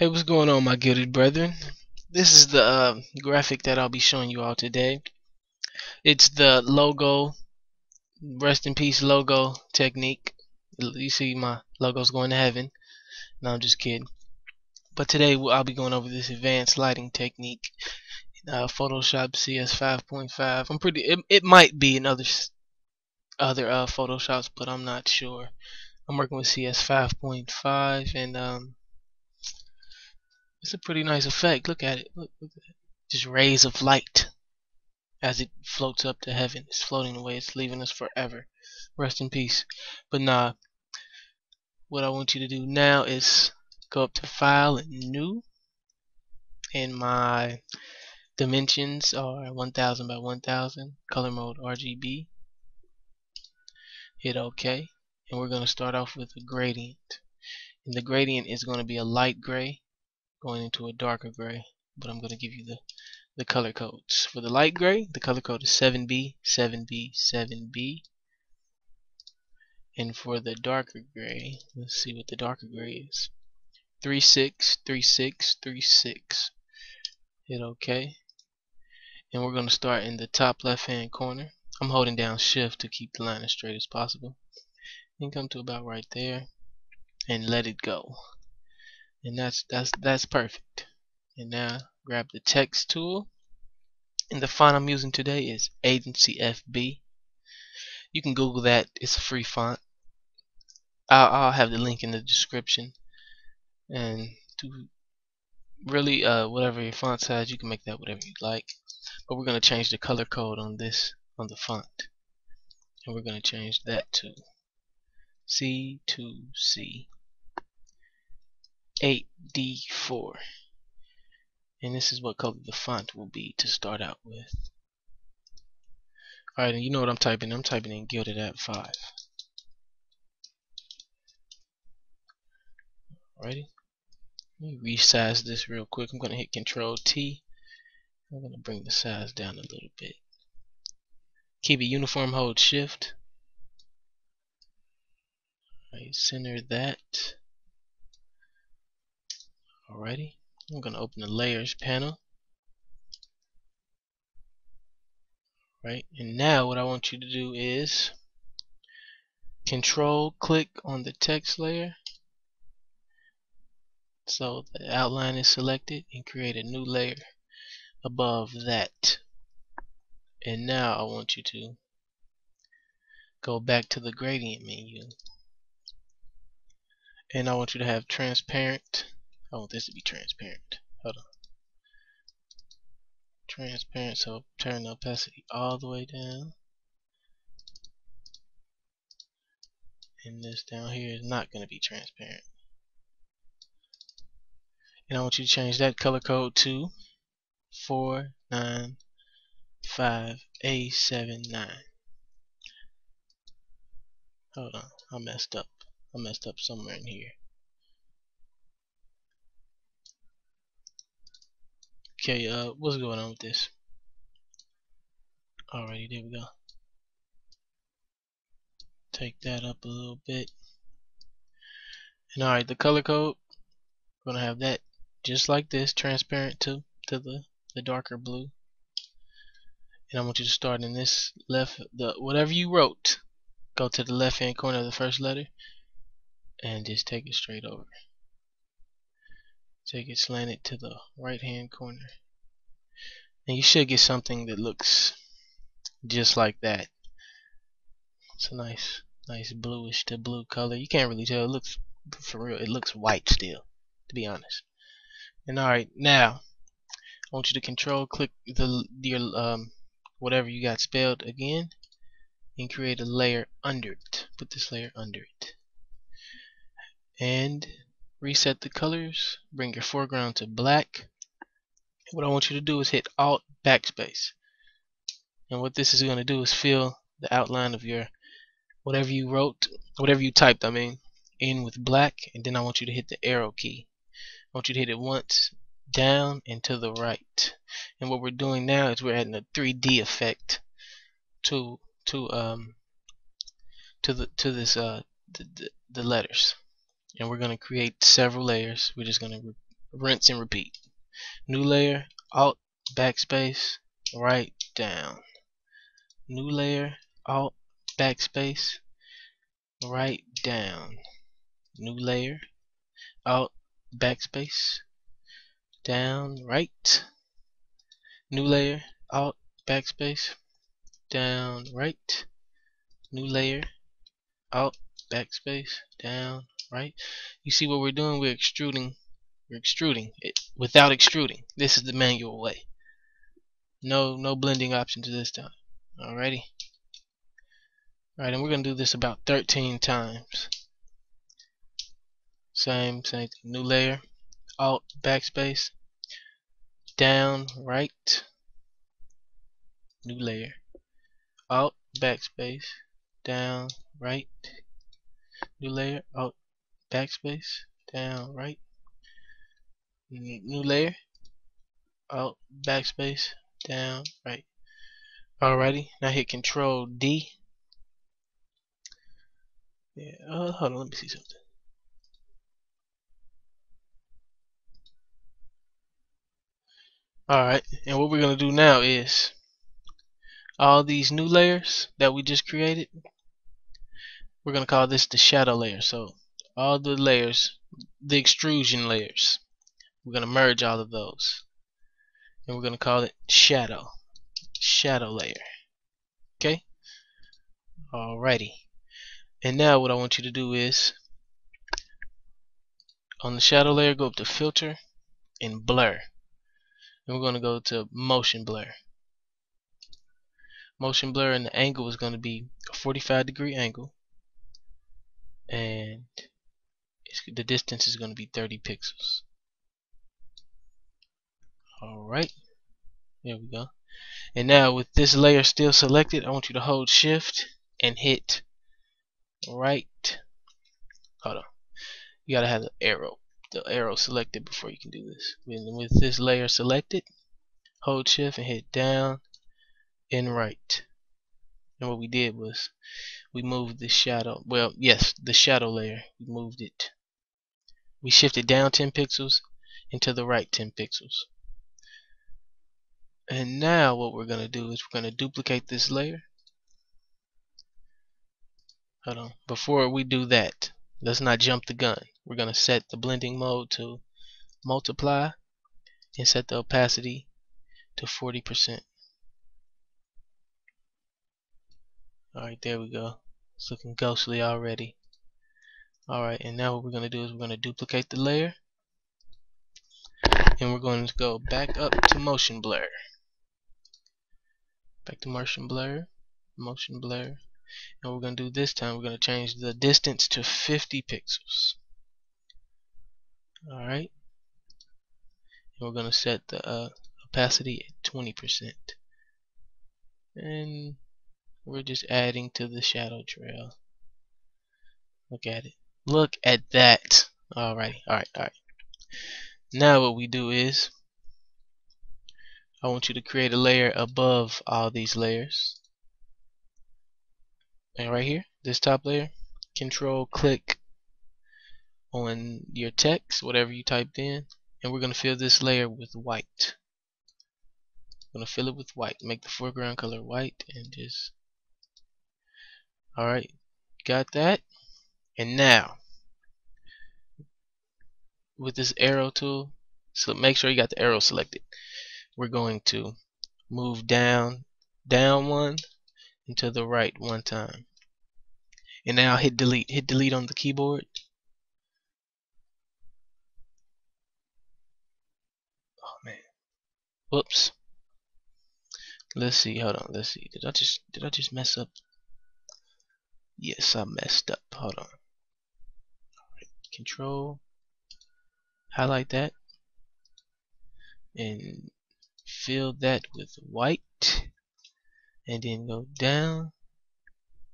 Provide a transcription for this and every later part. Hey, what's going on, my gilded brethren? This is the graphic that I'll be showing you all today. It's the logo, rest in peace logo technique. You see my logo's going to heaven. No, I'm just kidding. But today I'll be going over this advanced lighting technique in Photoshop CS 5.5. I'm pretty. It might be in other Photoshops, but I'm not sure. I'm working with CS 5.5 and it's a pretty nice effect. Look at it. Look at it. Just rays of light as it floats up to heaven. It's floating away. It's leaving us forever. Rest in peace. But nah, what I want you to do now is go up to File and New. And my dimensions are 1000 by 1000. Color mode RGB. Hit OK. And we're going to start off with a gradient. And the gradient is going to be a light gray going into a darker gray, but I'm going to give you the color codes. For the light gray, the color code is 7B, 7B, 7B. And for the darker gray, let's see what the darker gray is. 36, 36, 36. Hit OK. And we're going to start in the top left-hand corner. I'm holding down Shift to keep the line as straight as possible. And come to about right there and let it go. And that's perfect. And now grab the text tool, and the font I'm using today is Agency FB. You can Google that. It's a free font. I'll have the link in the description. And to really whatever your font size, you can make that whatever you like, but we're going to change the color code on this, on the font, and we're going to change that to C2C 8D4, and this is what color the font will be to start out with. Alright, and you know what I'm typing. I'm typing in Gilded App 5. Alrighty, let me resize this real quick. I'm going to hit Control T. I'm going to bring the size down a little bit. Keep it uniform, hold Shift. Alright, center that. Alrighty, I'm going to open the Layers panel. Right, and now what I want you to do is Control click on the text layer so the outline is selected, and create a new layer above that. And now I want you to go back to the gradient menu, and I want you to have transparent. I want this to be transparent. Hold on. Transparent, so turn the opacity all the way down. And this down here is not going to be transparent. And I want you to change that color code to 495A79. Hold on. I messed up. I messed up somewhere in here. Okay, what's going on with this? Alrighty, there we go. Take that up a little bit. And alright, the color code, we're gonna have that just like this, transparent to the darker blue. And I want you to start in this left, whatever you wrote, go to the left hand corner of the first letter and just take it straight over. Take it slanted to the right hand corner, and you should get something that looks just like that. It's a nice bluish to blue color. You can't really tell. It looks, for real, it looks white still, to be honest. And alright, now I want you to Control click your whatever you got spelled again, and create a layer under it. Put this layer under it and reset the colors. Bring your foreground to black. What I want you to do is hit Alt Backspace, and what this is going to do is fill the outline of your whatever you wrote, whatever you typed, I mean, in with black. And then I want you to hit the arrow key. I want you to hit it once, down and to the right. And what we're doing now is we're adding a 3D effect to this the letters. And we're going to create several layers. We're just going to rinse and repeat. New layer, alt, backspace, right, down. New layer, alt, backspace, right, down. New layer, alt, backspace, down, right. New layer, alt, backspace, down, right. New layer, alt, backspace, down, right. You see what we're doing? We're extruding. We're extruding it without extruding. This is the manual way. No blending options this time. Alrighty. Alright, and we're gonna do this about 13 times. Same thing. New layer, alt, backspace, down, right. New layer, alt, backspace, down, right. New layer, alt, backspace, down, right. New layer, alt, backspace, down, right. Alrighty, now hit Control D. Yeah, hold on, let me see something. Alright, and what we're gonna do now is all these new layers that we just created, we're gonna call this the shadow layer. So all the layers, the extrusion layers, we're gonna merge all of those, and we're gonna call it shadow layer. Okay, alrighty. And now what I want you to do is, on the shadow layer, go up to filter and blur, and we're gonna go to motion blur, and the angle is gonna be a 45-degree angle, and the distance is gonna be 30 pixels. Alright, there we go. And now with this layer still selected, I want you to hold shift and hit right. Hold on, you gotta have the arrow selected before you can do this. With this layer selected, hold shift and hit down and right. And what we did was we moved the shadow, well, yes, the shadow layer, we moved it. We shifted down 10 pixels and to the right 10 pixels. And now what we're going to do is we're going to duplicate this layer. Hold on. Before we do that, let's not jump the gun. We're going to set the blending mode to multiply and set the opacity to 40%. Alright, there we go. It's looking ghostly already. Alright, and now what we're going to do is we're going to duplicate the layer. And we're going to go back up to motion blur. Back to motion blur, and we're going to do this time, we're going to change the distance to 50 pixels. Alright, we're going to set the opacity at 20%, and we're just adding to the shadow trail. Look at that. Alright, now what we do is I want you to create a layer above all these layers. And right here, this top layer, control click on your text, whatever you typed in, and we're going to fill this layer with white. Make the foreground color white and just. Alright, got that. And now, with this arrow tool, so make sure you got the arrow selected. We're going to move down one and to the right one time. And now hit delete. Hit delete on the keyboard. Oh man. Whoops. Let's see. Hold on. Let's see. Did I just mess up? Yes, I messed up. Hold on. Alright, control. Highlight that. And fill that with white, and then go down.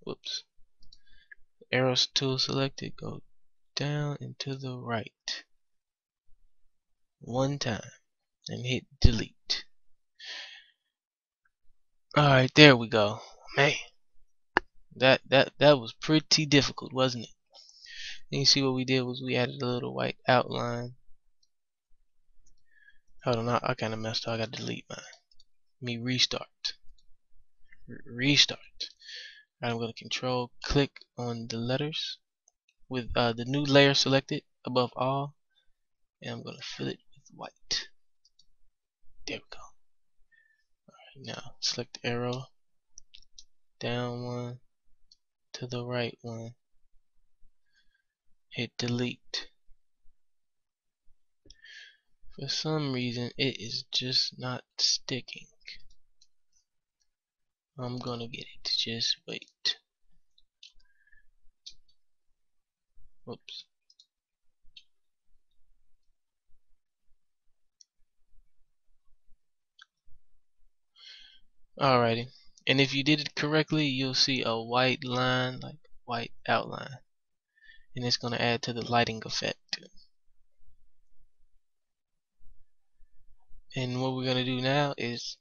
Whoops. Arrow tool selected. Go down and to the right one time, and hit delete. Alright, there we go. Man, that was pretty difficult, wasn't it? And you see what we did was we added a little white outline Hold on, I kind of messed up. I got to delete mine. Let me restart. Right, I'm going to control click on the letters with the new layer selected above all, and I'm going to fill it with white. There we go. Alright, now select the arrow, down one, to the right one, hit delete. For some reason it is just not sticking. I'm gonna get it, just wait. Whoops. Alrighty, and if you did it correctly, you'll see a white line, like white outline, and it's gonna add to the lighting effect. And what we're gonna do now is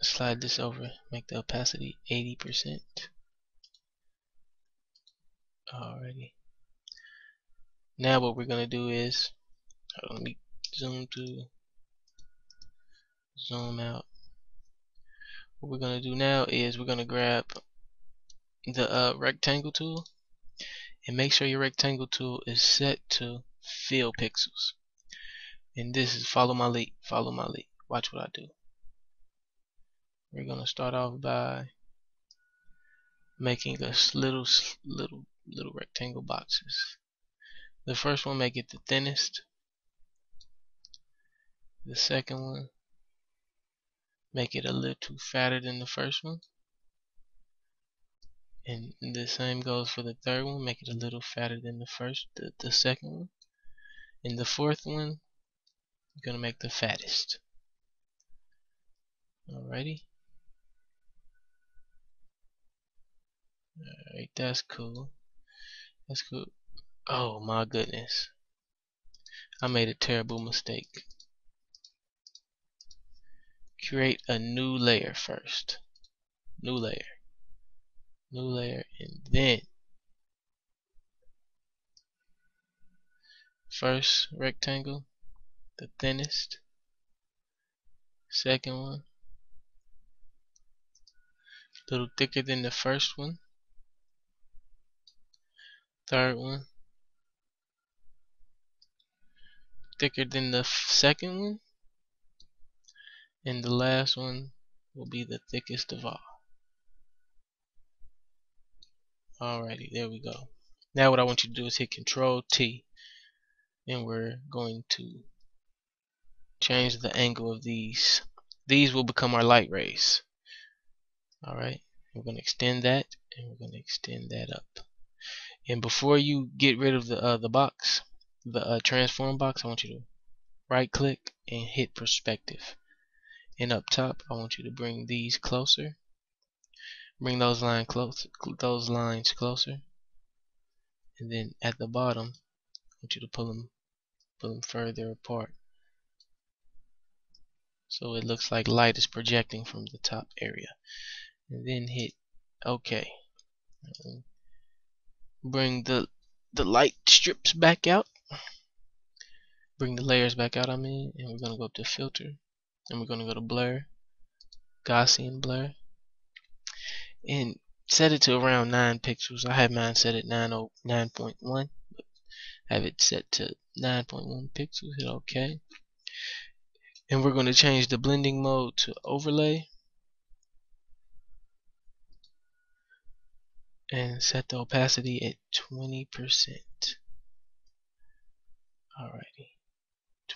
slide this over, make the opacity 80%. Alrighty. Now what we're gonna do is, hold on, let me zoom out. What we're gonna do now is we're gonna grab the rectangle tool, and make sure your rectangle tool is set to fill pixels. And this is follow my lead. Watch what I do. We're gonna start off by making us little rectangle boxes. The first one, make it the thinnest. The second one, make it a little fatter than the first one, and the same goes for the third one. Make it a little fatter than the second one, and the fourth one you're gonna make the fattest. Alrighty, alright, that's cool. That's cool. Oh my goodness, I made a terrible mistake. Create a new layer first. New layer, and then first rectangle, the thinnest, second one, a little thicker than the first one, third one, thicker than the second one, and the last one will be the thickest of all. Alrighty, there we go. Now what I want you to do is hit Control T, and we're going to change the angle of these. These will become our light rays. Alright, we're going to extend that, and we're going to extend that up. And before you get rid of the box, the transform box, I want you to right click and hit perspective. And up top, I want you to bring these closer. Bring those lines closer. And then at the bottom, I want you to pull them further apart, so it looks like light is projecting from the top area. And then hit OK. Bring the light strips back out. Bring the layers back out. And we're gonna go up to Filter. And we're going to go to blur, Gaussian blur, and set it to around 9 pixels. I have mine set at 9.1, but have it set to 9.1 pixels. Hit OK. And we're going to change the blending mode to overlay, and set the opacity at 20%. Alrighty, 20%.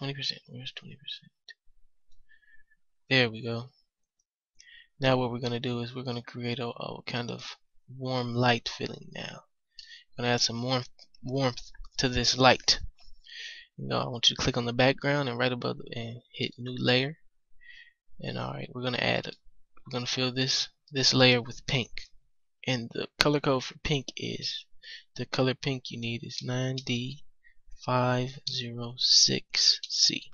Where's 20%? There we go. Now what we're going to do is we're going to create a kind of warm light feeling now. I'm going to add some warmth to this light. I want you to click on the background and right above and hit new layer. And alright, we're going to add, we're going to fill this layer with pink. And the color code for pink is, the color pink you need is 9D506C.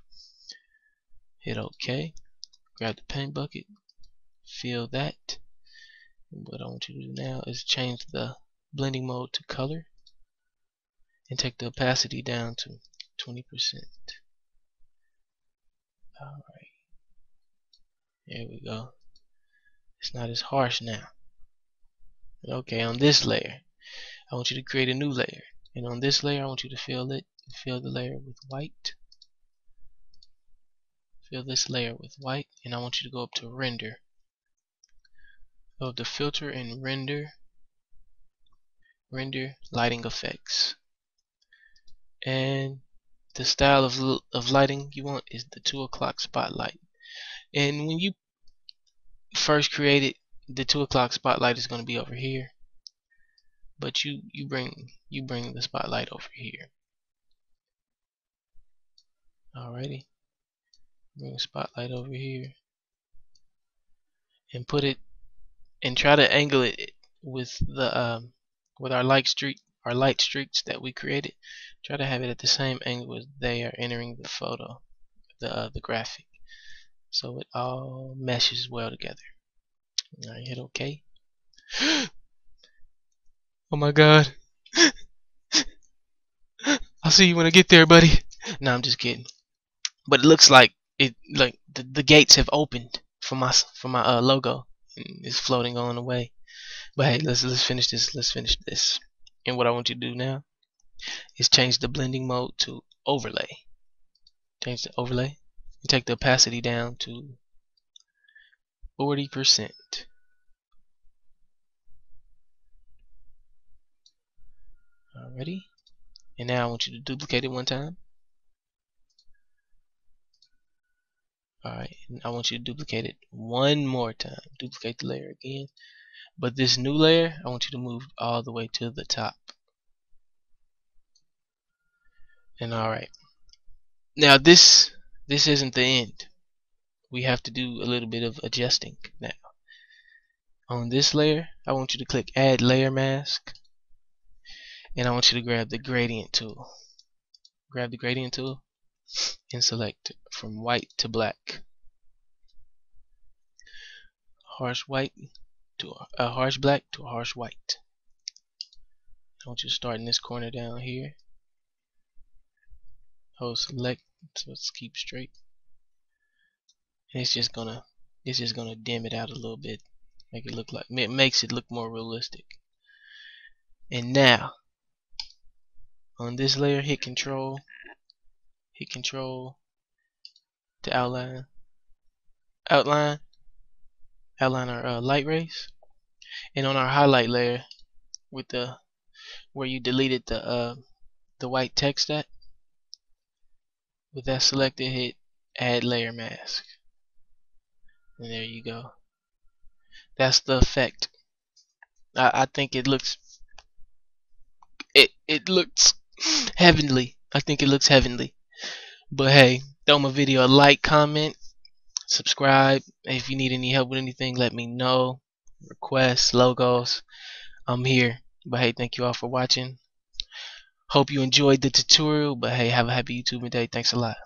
Hit OK. Grab the paint bucket, fill that. What I want you to do now is change the blending mode to color, and take the opacity down to 20%. Alright. There we go. It's not as harsh now. Okay, on this layer, I want you to create a new layer. And on this layer, I want you to fill it. Fill the layer with white. Fill this layer with white. And I want you to go up to render. Go up to filter and render. Render lighting effects. And the style of lighting you want is the 2 o'clock spotlight. And when you first create it, the 2 o'clock spotlight is going to be over here. But you bring the spotlight over here. Alrighty, bring the spotlight over here and put it and try to angle it with the with our light streaks that we created. Try to have it at the same angle as they are entering the photo, the graphic, so it all meshes well together. Now hit OK. Oh my God! I'll see you when I get there, buddy. No, I'm just kidding. But it looks like it, like the gates have opened for my logo, and it's floating on away. But hey, let's finish this. Let's finish this. And what I want you to do now is change the blending mode to overlay. Change the overlay. And take the opacity down to 40%. Alrighty, and now I want you to duplicate it one time. Alright, and I want you to duplicate it one more time. Duplicate the layer again. But this new layer, I want you to move all the way to the top. And alright, now this isn't the end. We have to do a little bit of adjusting now. On this layer, I want you to click Add Layer Mask. And I want you to grab the gradient tool. Grab the gradient tool and select from white to black. Harsh white to a harsh black to a harsh white. I want you to start in this corner down here. Hold select, so let's keep straight. And it's just gonna dim it out a little bit. Make it look like, it makes it look more realistic. And now on this layer, hit control to outline our light rays. And on our highlight layer, with the where you deleted the white text at, with that selected, hit Add Layer Mask, and there you go. That's the effect. I think it looks it looks heavenly. I think it looks heavenly. But hey, throw my video a like, comment, subscribe. If you need any help with anything, let me know. Requests, logos, I'm here. But hey, thank you all for watching. Hope you enjoyed the tutorial. But hey, have a happy YouTubing day. Thanks a lot.